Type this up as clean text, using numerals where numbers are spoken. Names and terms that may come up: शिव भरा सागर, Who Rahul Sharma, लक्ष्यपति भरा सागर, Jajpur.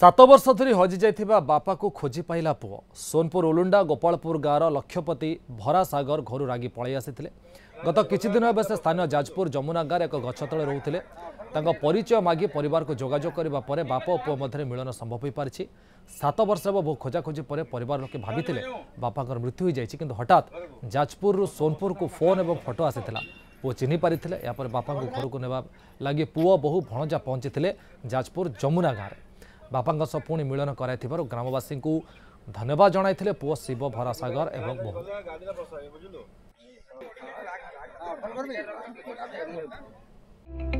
सात वर्ष धरी हजि जाइथिबा बापा को खोजी पाइला पुओ। सोनपुर उलुंडा गोपालपुर गाँव लक्ष्यपति भरा सागर घर रागी पलि आसिथिले। गत किछि दिन हेबे से स्थानीय जाजपुर जमुना गाँव एक गछ तले रहुथिले। तांको परिचय मागी परिवार को जोगाजोग करिबा परे बापा पुओ मध्ये मिलन संभव होई पारिछि। सात वर्ष हेबो बहु खोजाखोजी पर परिवार लोके भाबिथिले बापाकर मृत्यु होई जाइछि, किंतु हठात जाजपुर रु सोनपुर को फोन एवं फोटो आसिथिला। पुओ चिन्हि पारिथिले। या पर बापा को घर को नेबा लागि पुओ बहु भणजा पहुंचिथिले जाजपुर जमुना गाँव। बापांग सह पुणी मिलन कराई थिबारो ग्रामवासी को धन्यवाद जणाई थिले पुओ शिव भरा सागर एवं बहु।